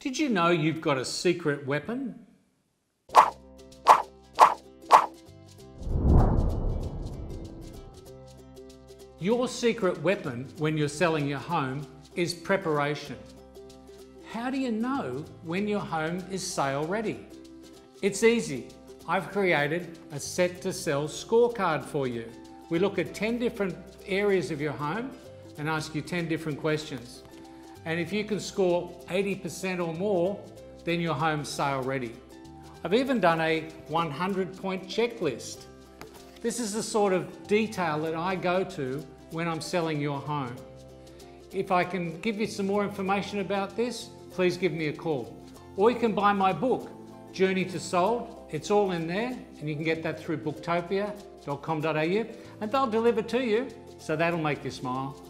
Did you know you've got a secret weapon? Your secret weapon when you're selling your home is preparation. How do you know when your home is sale ready? It's easy. I've created a set to sell scorecard for you. We look at 10 different areas of your home and ask you 10 different questions. And if you can score 80% or more, then your home's sale ready. I've even done a 100-point checklist. This is the sort of detail that I go to when I'm selling your home. If I can give you some more information about this, please give me a call. Or you can buy my book, Journey to Sold. It's all in there, and you can get that through booktopia.com.au, and they'll deliver to you, so that'll make you smile.